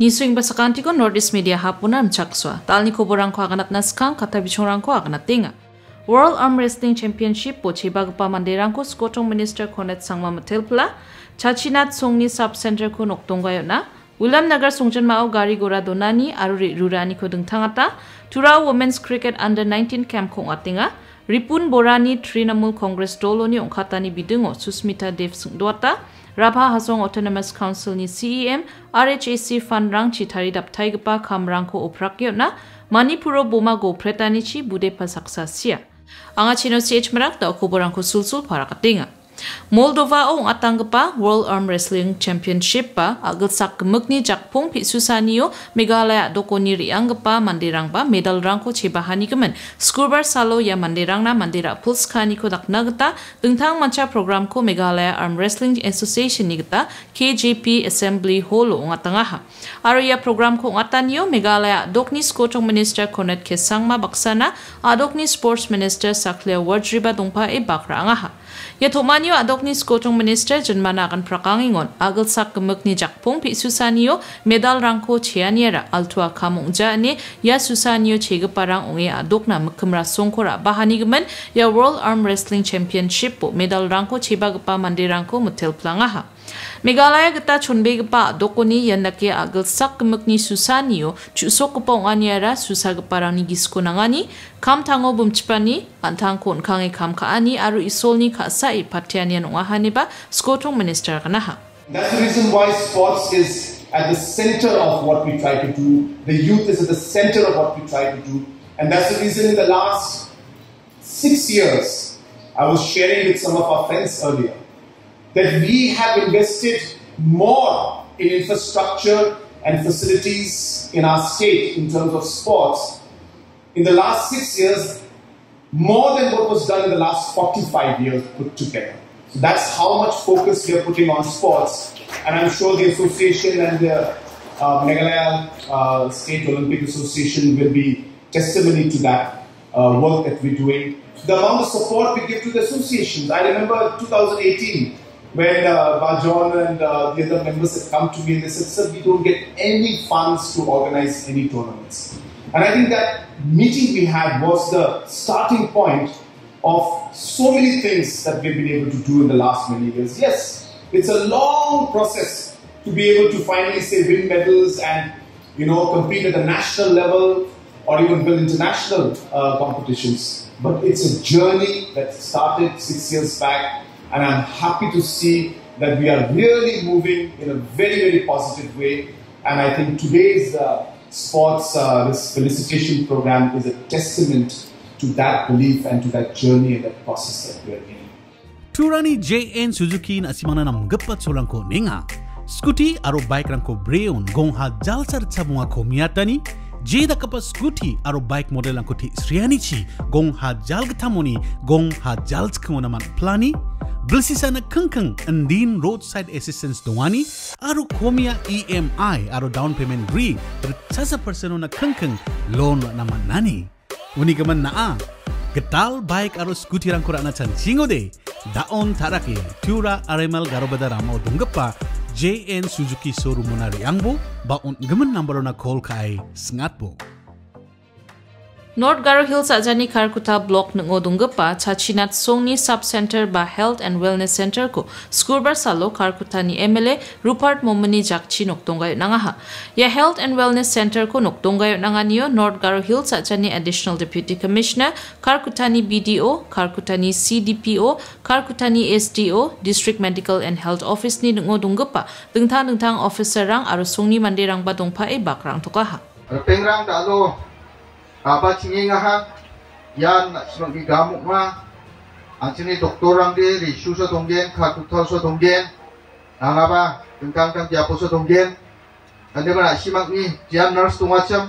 Niswing basakanti ko Nordis Media hapuna mchakswa. Talni kuburang ko aganat naskang katabichurang ko aganatinga. World Arm Wrestling Championship po chibago pa mandirang ko skotong Minister Conrad Sangma Matelpla, Chachinat Songni Sub-Center ko noktonggayo na, Ulam Nagar Songjan Mao Gari Gora Donani Aruri Rurani ko dengtangata, Tura Women's Cricket Under-19 Camp kong atinga, Ripun Borani Trinamool Congress Dolo ni Onkatani Bidungo Susmita Dev Sungdwata, Raba Hasong Autonomous Council ni CEM, RHAC Fund Rang Chitari Daptaigpa Kamrangko Oprakyo na, Manipuro Bomago Pretanichi Bude Pasaksasia. Anga chino CH Merak da kuborang ko sulsul para katinga. Moldova o atanggpa World Arm Wrestling Championship pa agil sak gemukni jakpung pitsusaniyo Meghalaya dokoni rianggpa mandirang ba medal rang ko chebahani gemen. Skurbar salo ya mandirang na mandira pulskani ko daknagta dengtang manca program ko Meghalaya Arm Wrestling Association nigta KJP Assembly Hall o ngatangaha. Aro ya program ko ngataniyo Meghalaya dokni skotong Minister Conrad Sangma baksana adokni Sports Minister Saklia Wardriba dongpa e bakra angaha. Yatomani Adokni skotong minister jenmana akan prakangingon agil sak gemukni jakpung pi susaniyo medal rangko chianiera altua kamungja ni ya susaniyo chegeparang onge adokna mekemra songkora bahani gemen ya World Arm Wrestling Championship po medal rangko chebagpa mandirangko mutelplangaha Meghalaya geta chonbegpa dokoni yandake agil sak gemukni susaniyo chusokpa onganiera susagparang ni giskonangani kamtango bumchipani antangko onkange kamkaani aru isolni khasai That's the reason why sports is at the center of what we try to do. The youth is at the center of what we try to do. And that's the reason in the last 6 years, I was sharing with some of our friends earlier, that we have invested more in infrastructure and facilities in our state in terms of sports in the last 6 years, more than what was done in the last 45 years put together. So that's how much focus we are putting on sports, and I'm sure the association and the Meghalaya State Olympic Association will be testimony to that work that we're doing. The amount of support we give to the associations. I remember 2018 when Rajon and the other members had come to me and they said, sir, we don't get any funds to organize any tournaments. And I think that meeting we had was the starting point of so many things that we've been able to do in the last many years. Yes, it's a long process to be able to finally say win medals and compete at the national level or even win international competitions. But it's a journey that started 6 years back, and I'm happy to see that we are really moving in a very, very positive way. And I think today's sports this felicitation program is a testament to that belief and to that journey and that process that we are in. Turani JN Suzuki na simana nam gappat solangko ninga scooty aro bike rangko breon gongha jalsar chamunga ko miatani jeda kapas scooty aro bike model rangko thi srianichi gongha jalgthamoni gongha jalskhonaman plani Blisisana Kungkung and Dean Roadside Assistance Dongani, Aru Komia EMI, Aru Down Payment Re, Ritsasa Persona Kungkung, Loan Namanani. Unikaman naa, Getal Bike Aru Scooty Rankurana Chan Chingode, Daon Tarake, Tura Aremal Garobada Ramo Dungapa, JN Suzuki Soru Monari Angbo, Baon Gaman Nambarona Kolkai, Sngatbo. North Garo Hills Ajani Karkuta Block Ngodungpa Chachinat Songni Sub Center ba Health and Wellness Center ko Skurbar Salo Karkuta ni MLA Rupert Momeni Jakchi Noktongayo Nangaha. Ya Health and Wellness Center ko Noktongayo Nanganiyo North Garo Hills Ajani Additional Deputy Commissioner Karkutani BDO Karkutani CDPO Karkutani SDO District Medical and Health Office ni Ngodungpa Dengtang officer rang aru Songni mandirang ba dongpa e bakrang tokaha. Pengrang dalo Aba chingingaha yan snogi gamuk ma anchini doktorang de risusa tonggen khakuthalsa tonggen nangaba tengkang japosa tonggen andeba asimakni jian nurse tungacham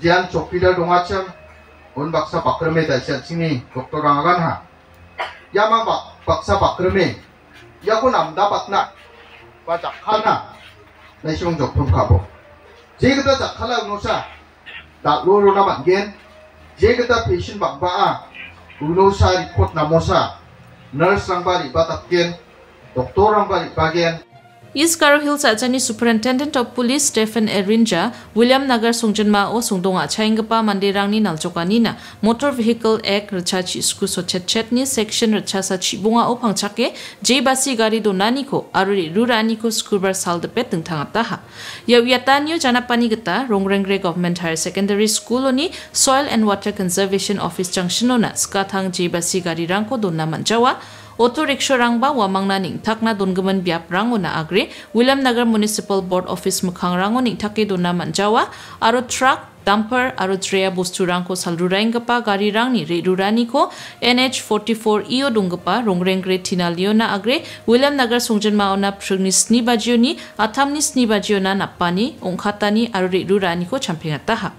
jian chokpida tungacham un baksa pakrame ta sini doktorang agan ha yama baksa pakrame yakunam dapatna ba jakhana naisung jokthum khabo jigda jakhala unosa Tak lulu nama gen, jika kita patient bakbaa, unosa report namosa, nurse orang balik batak gen, doktor orang balik bagian. East Garo Hills Ajani Superintendent of Police Stephen Erringer, William Nagar Sungjanma O Sungdonga Chaingapa Mandirangni Nalchokanina, Motor Vehicle Act Richachi Skusochetchetni Section Richasa Chibunga O Pangchake, J Basi Gari Donaniko, Aruri Ruraniko Scuba Saldepet and Tangataha. Yawiatanyo Janapanigata, Rongrengre Government Higher Secondary School Oni, Soil and Water Conservation Office Junctionona, Skatang J Basi Gari Ranko Donamanjawa. Auto rickshaw rangba wamangna ning takna dongaman biap rangona agri William Nagar Municipal Board Office mukhang rango ning take donna manjawa aro truck dumper aro treya bostu rangko salruraingpa gari rangni redurani ko NH44 io dungpa rongrengre tinaliona agri William Nagar Sungjanma ona prugni sni bajioni atamni sni bajiona napani onkhatani aro redurani ko champingataha.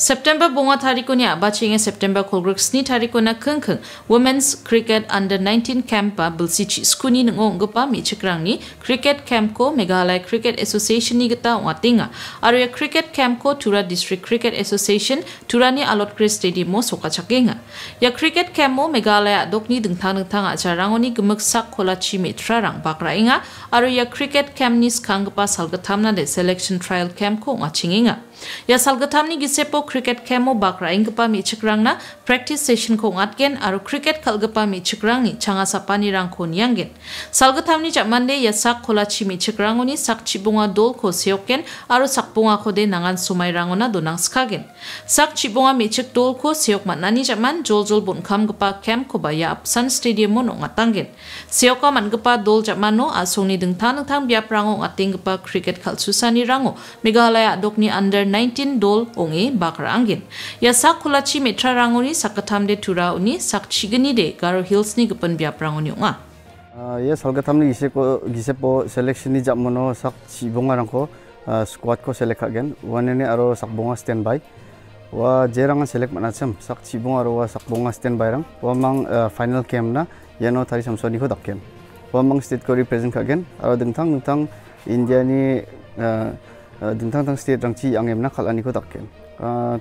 September Bonga Tarikonia, Baching September Colgrixni Tarikona Kunkung, Women's Cricket Under-19 Campa, Bulsichi Skuni Ngongopa, Michikrangni, Cricket Campco, Meghalaya Cricket Association Nigata, Watinga, Area Cricket Campco, Tura District Cricket Association, Turani Alotkris Stadium, Sokachakinga. Ya Cricket Campo, Meghalaya Dokni Dungtanutanga, Charangoni, Gumuksak Kolachi Mitrarang, Bakrainga, Area Cricket Camnis Kangapa Salgatamna, the Selection Trial Campco, Wachinga. Ya salgatamni gisepo cricket camo bakra ingpa michikrangna practice session kong atgen aru cricket kalgapa michikrangni changasapani rangko nianggen. Salgatamni japmande ya sak kolachi michikrangoni sak chibonga dolko seokgen aru sakbonga kode nangan sumai rangona donang skagen. Sak chibonga michik dolko seok manani japman joljol bonkam gapa camko ba ya apsan stadium monong atanggen. Seoka mangapa dol japmano asoni dengtan tang biap rango atingpa cricket kalsusani rango Meghalaya dokni under 19 dol onge bakra angin. Ya sak kulachi metra rangoni sakatamde tura uni sak chigini de Garo Hills ni gupan biap rangoni onga. Ya salgatamni gisepo selection ni japmano sak chibonga rangko squad ko select again. Wanene aro sak bonga standby. Wa jerangan select manacham sak chibonga aro sak bonga standby rang. Wa mang final game na yano tari samsoni ko dakken. Wa mang state ko represent again. Aro dengtang India ni dengtang state rangchi angemna khalani ko dakken.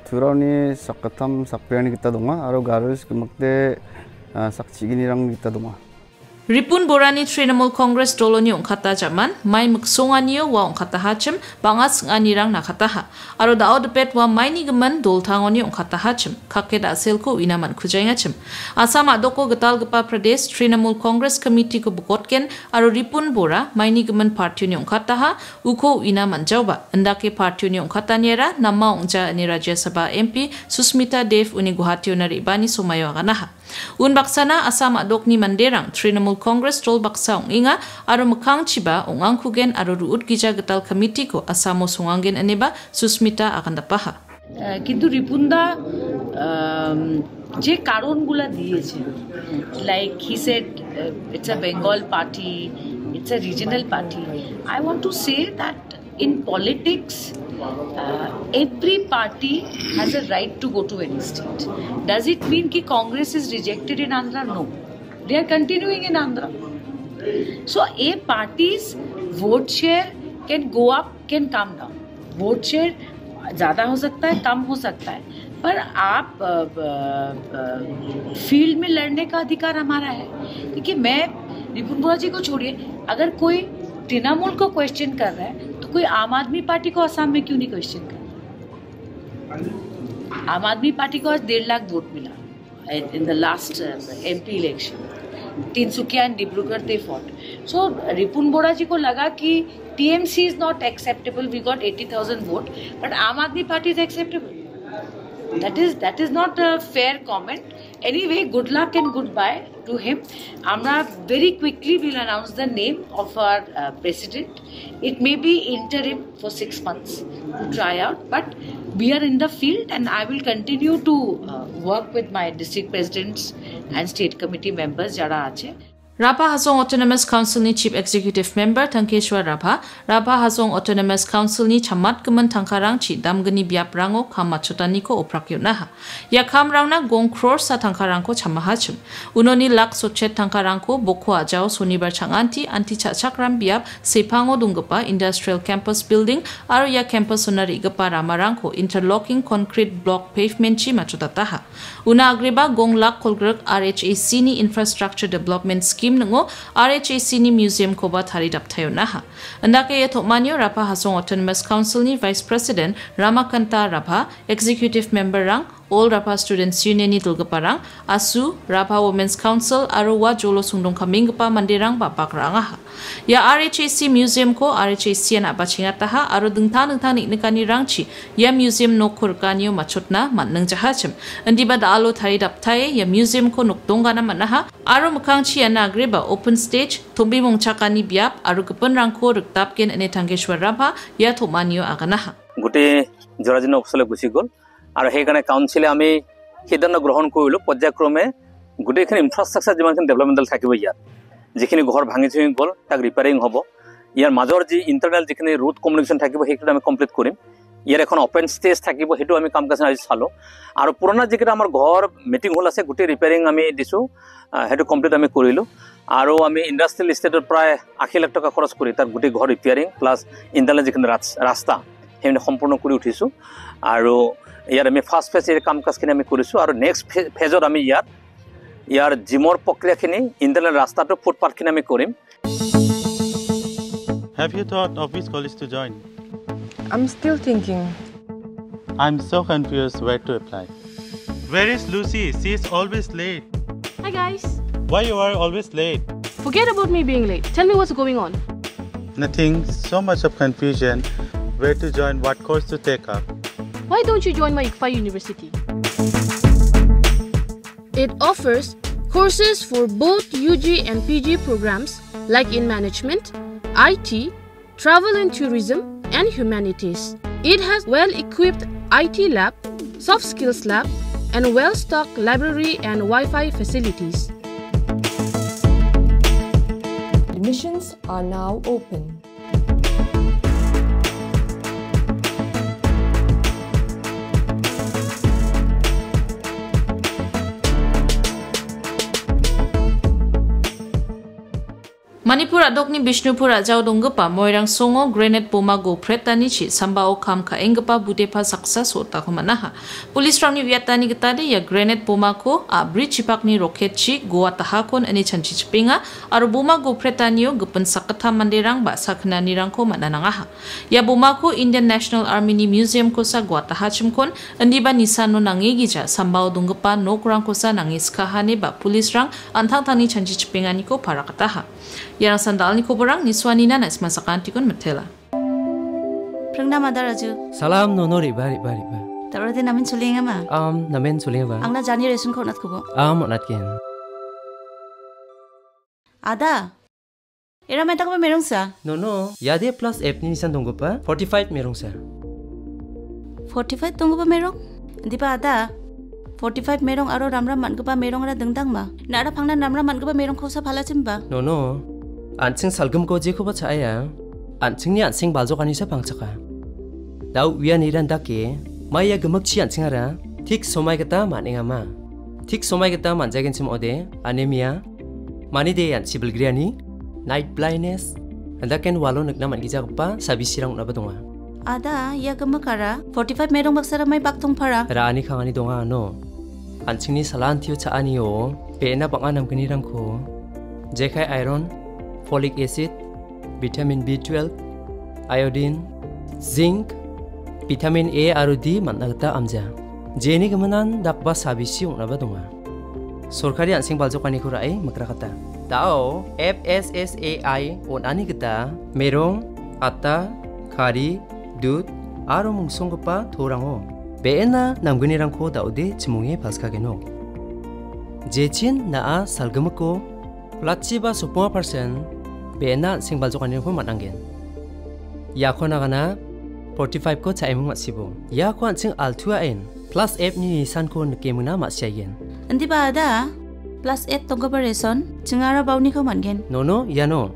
Turauni sakatam sakpriani kita donga aro garus kemakte sakchigini rang kita donga. Ripun Borani Trinamool Congress doloni ongkata jaman mai muksonganiyo wa ongkata hachem bangas nganirang nakataha aro dao depet wa mai ni geman doltangoni ongkata hachem kake da selko inaman kujaingachem Assam adoko getal gepa Pradesh Trinamool Congress Committee ko bukotken aro Ripun Bora mai ni geman party ni ongkataha uko inaman jawba endake party ni ongkata niera nama ongja ni Rajya Sabha MP Susmita Dev uni Guwahati onari bani sumayo aganaha Unbaksana Assam adok ni manderang Trinamool Congress Tol Baksa Onginga Aro Mukang Chiba Ongang Kugen Aro Ruut Gija Getal Committee Ko Asamo Sungangen Aneba Susmita Akandapaha Kintu Ripunda Je Karon Gula Diyeche like he said it's a Bengal party, it's a regional party. I want to say that in politics every party has a right to go to any state. Does it mean ki Congress is rejected in Andhra? No. They are continuing in Andhra. So a party's vote share can go up, can come down. Vote share ज़्यादा हो सकता है, कम हो सकता है, पर आप field में लड़ने का अधिकार हमारा है, क्योंकि मैं रिपुन बोरा जी को छोड़िए, अगर कोई तृणमूल को क्वेश्चन कर रहा है, तो कोई आम आदमी पार्टी को आसाम में क्यों नहीं क्वेश्चन कर? आम आदमी पार्टी को आज 1.5 लाख वोट मिला in the last MP election. Tinsukia and Dibrugarh they fought. So Ripun Bora ji ko laga ki TMC is not acceptable. We got 80,000 vote, but Aam Aadmi Party is acceptable. That is not a fair comment. Anyway, good luck and goodbye to him. Amra very quickly will announce the name of our president. It may be interim for 6 months to try out, but we are in the field and I will continue to work with my district presidents and state committee members. Raba Hasong Autonomous Council ni Chief Executive Member Tengkeshwar Rapa, Raba Hasong Autonomous Council ni Chamat Kaman Tangkarang Chi Damgani Biap Rango Kamachotani ko Oprakyu Naha. Ya Kam Rauna Gong Crore sa Tangkarang ko Chamahachum. Unoni Lak Sochet Tangkarang ko Boko Ajao Sunibar Changanti Anti Chakram Biap Sepango Dungapa Industrial Campus Building Aru Ya Campus Sonari Igapa Ramarang ko Interlocking Concrete Block Pavement Chi Machotataha. Una Agriba Gong Lak Kolgruk RHAC ni Infrastructure Development Scheme Nango RHAC ni Museum Koba Tari Daptayo Naha. Andake Yetokmanyo Raba Hasong Autonomous Council ni Vice President Ramakanta Rabha, Executive Member Rang, All Rapa Students Union ni Tulgaparang, ASU, Rapa Women's Council, Aruwa Jolo Sungdong Kamingpa Mandirang Bapak Rangaha. Ya RHAC Museum ko RHAC na bachingataha aru dengtan nikani rangchi ya museum no kurganyo machotna matnang jahachim andiba da alo thari daptaye ya museum ko nokdongana manaha aru mukangchi anagreba open stage thombi mongchakani biap aru gupon rangko ruktapken ane Tengkeshwar Rapa ya thomanio aganaha gote jorajina ofsole gusigol aru hegane council e ami hidana grohon koilo podyakrome gote khen infrastructure jimanken developmental thakibo ya যেখানে ঘর ভাঙি চুই গল তাক repairing হব ইয়ার মাজর যে internal যেখানে road communication থাকিব হেটো আমি কমপ্লিট করিম ইয়ার এখন ওপেন স্টেজ থাকিব হেটো আমি কাম কাজ আজি চালো আর পুরোনা যেটা আমার ঘর মিটিং হল আছে গুটি রিপেয়ারিং আমি দিছো হেটো কমপ্লিট আমি করিলো আর আমি ইন্ডাস্ট্রিয়াল স্টেটৰ প্ৰায় 80 লাখ টকা খৰচ কৰি তাৰ গুটি ঘৰ রিপেয়ারিং প্লাস ইন্টারনাল যেখানে ৰাস্তা হেনে সম্পূৰ্ণ কৰি উঠিছো আর ইয়াৰ আমি ফার্স্ট ফেজ এৰ কাম কাজখিনি আমি কৰিছো আর নেক্সট ফেজত আমি ইয়াৰ यार जिमोर पक्रियाखिनी इंटरनल रास्ता तो फुटपाथ खिना में कोरिम। Have you thought of which college to join? I'm still thinking. I'm so confused where to apply. Where is Lucy? She is always late. Hi guys. Why you are always late? Forget about me being late. Tell me what's going on. Nothing. So much of confusion. Where to join? What course to take up? Why don't you join my ICFAI University? It offers courses for both UG and PG programs like in management, IT, travel and tourism, and humanities. It has well-equipped IT lab, soft skills lab, and well-stocked library and Wi-Fi facilities. Admissions are now open. Manipur adokni Bishnupur ajao donggpa moirang songo grenade boma go pretani chi sambao kamka engpa budepa saksa sota khomanaha police rangni wiatani gitade ya grenade boma ko abri chipakni rocket chi goataha kon ani chanchi chpinga aru boma go pretanio gupun sakatha mandirang ba sakna nirang ko manananga ya boma ko Indian National Army ni Museum ko sa goataha chimkon andiba nisano nangegi ja sambao donggpa nokrang ko sa nangiskahane ba police rang anthangthani chanchi chpinga ni ko parakataha Yang sandal ni kuburang ni suani nana ismasakan tikun metela. Prangna madara ju. Salam nonori bari bari ba. Tabrati namin sulinga ma. Namin sulinga ba. Angna jani resun ko nat kubo. Nat ken. Ada. Era metak ba merong sa? No. Yade plus app ni nisan tunggu pa 45 merong sa. 45 tunggu pa merong? Hindi pa ada. 45 merong aro ramram mangu pa merong ra dengdang ma. Nara pangna ramram mangu pa merong ko sa phala chimba. No. 안칭 살금고 지코바 차야 안칭이 안칭 발족하니서 방착아 나 위안이란 닦기 마야 금먹치 안칭하라 틱 소마이겠다 만행아마 틱 소마이겠다 만자겐침 어데 아네미아 마니데 안치블 그리아니 나이트 블라인네스 안다켄 왈로 늑나 만기자급바 사비시랑 나바동아 아다 야 금먹하라 45 메롱 박사라 마이 박통파라 라니 강아니 동아 노 안칭이 살란티오 차아니오 베나 방아 남근이랑코 제카이 아이론 folic acid, vitamin B12, iodine, zinc, vitamin A aru D managta amja. Jeni kemanan dakba sabisi unaba dunga. Sorkari ansing baljokani kurai makrakata. Tao FSSAI onani kita merong ata kari dud aru mungsongpa thorango. Bena namguni rangko daude chimunge paskageno. Jechin naa salgamko placiba 10% Bena singbazokani ko manangen. Yako nagana 45 ko chaimung masibo. Yako ansing altua en plus F ni san ko ngemuna masyagen. Andi ba ada? Plus 8 tongoba ration chingara bauni ko mangen. No, yano.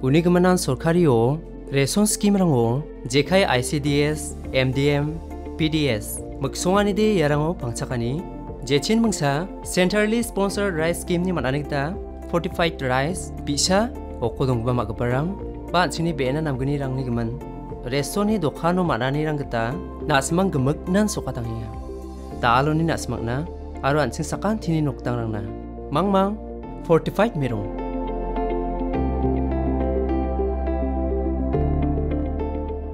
Unigmanan sorkari o ration scheme rango jekai ICDS, MDM, PDS. Magsungani de yarango pangchakani. Jechin mangsa centrally sponsored rice scheme ni mananita fortified rice pizza okodongba magaparang ba chini bena namguni rangni gaman. Resoni dokano manani rangata nasmang gemuk nan sokatangiya. Taaloni nasmang na. Aruan sing sakan tini noktang rangna. Mang 45 merong.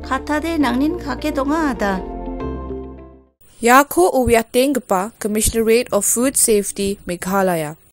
Katade nangnin kake donga ada. Yako uwiating pa Commissionerate of Food Safety Meghalaya.